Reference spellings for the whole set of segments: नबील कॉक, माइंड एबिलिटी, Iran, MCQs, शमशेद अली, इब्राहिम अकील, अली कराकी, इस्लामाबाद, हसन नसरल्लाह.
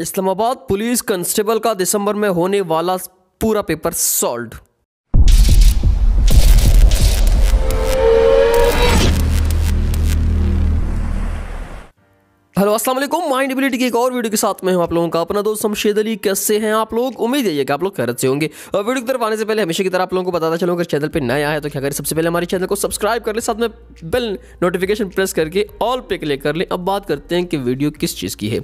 इस्लामाबाद police constable का दिसंबर में होने वाला पूरा पेपर सॉल्व। हेलो अस्सलाम वालेकुम, माइंड एबिलिटी की एक और वीडियो के साथ मैं हूं आप लोगों का अपना दोस्त शमशेद अली। कैसे हैं आप लोग? उम्मीद है कि आप लोग खैरियत से होंगे। वीडियो की तरफ आने से पहले हमेशा की तरह आप लोगों को बताता चलूं, अगर चैनल पे नया है तो क्या करें, सबसे पहले हमारे चैनल को सब्सक्राइब कर ले, साथ में बेल नोटिफिकेशन प्रेस करके ऑल पे क्लिक कर ले। अब बात करते हैं कि वीडियो किस चीज़ की है।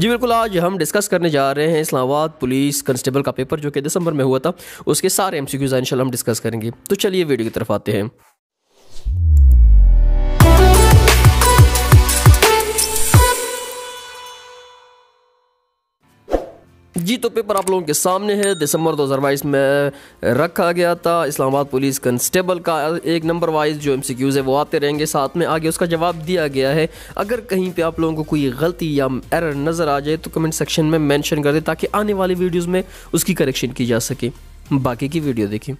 जी बिल्कुल, आज हम डिस्कस करने जा रहे हैं इस्लामाबाद पुलिस कांस्टेबल का पेपर जो कि दिसंबर में हुआ था, उसके सारे MCQs इंशाल्लाह हम डिस्कस करेंगे। तो चलिए वीडियो की तरफ आते हैं। जी तो पेपर आप लोगों के सामने है, दिसंबर 2022 में रखा गया था। इस्लामाबाद पुलिस कांस्टेबल का एक नंबर वाइज जो MCQs है वो आते रहेंगे, साथ में आगे उसका जवाब दिया गया है। अगर कहीं पे आप लोगों को कोई गलती या एरर नज़र आ जाए तो कमेंट सेक्शन में मेंशन कर दें ताकि आने वाली वीडियोस में उसकी करेक्शन की जा सके। बाकी की वीडियो देखिए।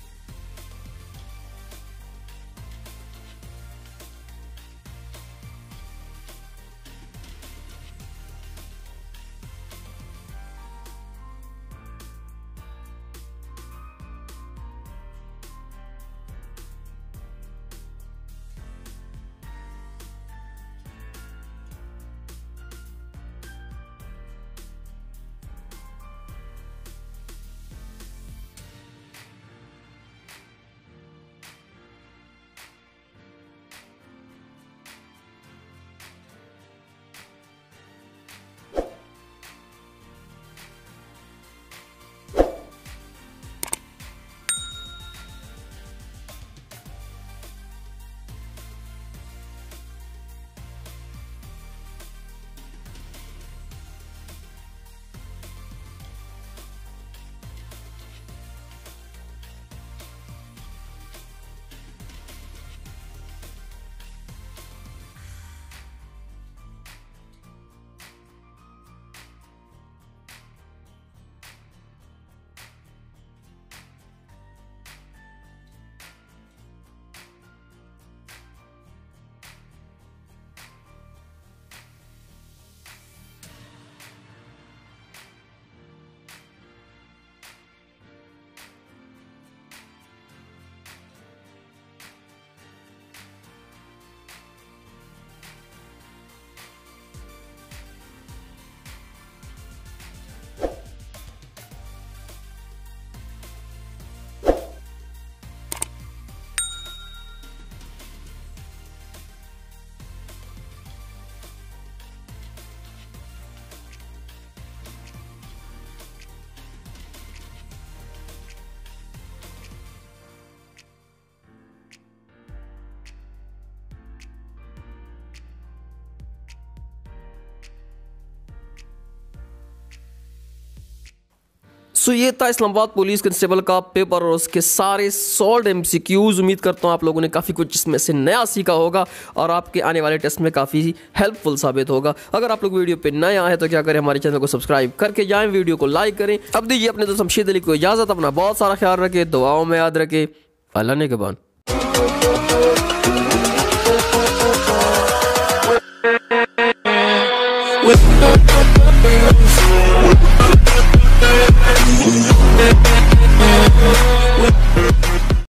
सो ये था इस्लामाबाद पुलिस कांस्टेबल का पेपर और उसके सारे सॉल्व MCQs। उम्मीद करता हूँ आप लोगों ने काफ़ी कुछ इसमें से नया सीखा होगा और आपके आने वाले टेस्ट में काफ़ी हेल्पफुल साबित होगा। अगर आप लोग वीडियो पे नए आए तो क्या करें, हमारे चैनल को सब्सक्राइब करके जाएं, वीडियो को लाइक करें। अब दीजिए अपने दोस्त शमशेद अली को इजाज़त। अपना बहुत सारा ख्याल रखें, दुआओं में याद रखें। अल्लाह ने के बाद।